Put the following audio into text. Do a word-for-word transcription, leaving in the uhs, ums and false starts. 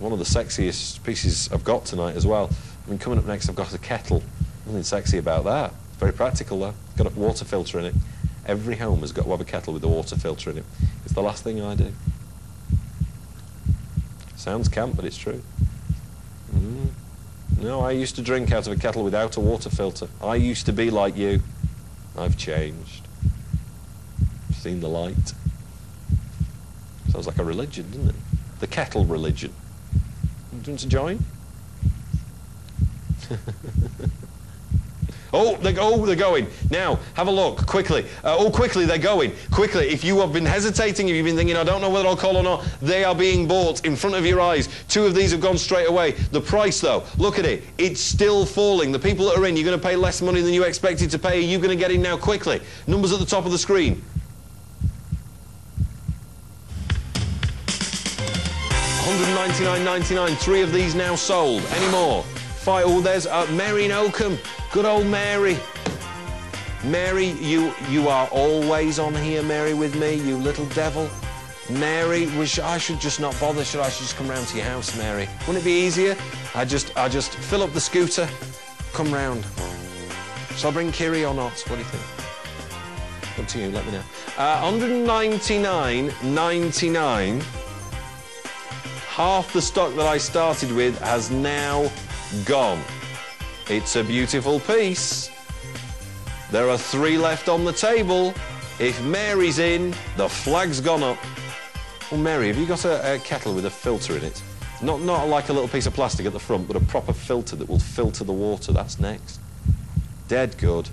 one of the sexiest pieces I've got tonight as well. I mean, coming up next, I've got a kettle. Nothing sexy about that. Very practical, though. It's got a water filter in it. Every home has got to have a kettle with a water filter in it. It's the last thing I do. Sounds camp, but it's true. Mm. No, I used to drink out of a kettle without a water filter. I used to be like you. I've changed. Seen the light. Sounds like a religion, doesn't it? The kettle religion. Do you want to join? Oh, they're, oh, they're going. Now, have a look, quickly. Uh, oh, quickly, they're going. Quickly, if you have been hesitating, if you've been thinking, I don't know whether I'll call or not, they are being bought in front of your eyes. Two of these have gone straight away. The price, though, look at it. It's still falling. The people that are in, you're going to pay less money than you expected to pay. Are you going to get in now quickly? Numbers at the top of the screen. one hundred ninety-nine ninety-nine. Three of these now sold. Any more? Five. Oh, there's uh, Mary in Oakham. Good old Mary. Mary, you you are always on here, Mary, with me, you little devil. Mary, which I should just not bother, should I? I should just come round to your house, Mary. Wouldn't it be easier? I just I just fill up the scooter, come round. Shall I bring Kiri or not? What do you think? Up to you, let me know. Uh, one hundred ninety-nine ninety-nine. Half the stock that I started with has now gone. It's a beautiful piece. There are three left on the table. If Mary's in, the flag's gone up. Well, Mary, have you got a, a kettle with a filter in it? Not, not like a little piece of plastic at the front, but a proper filter that will filter the water. That's next. Dead good.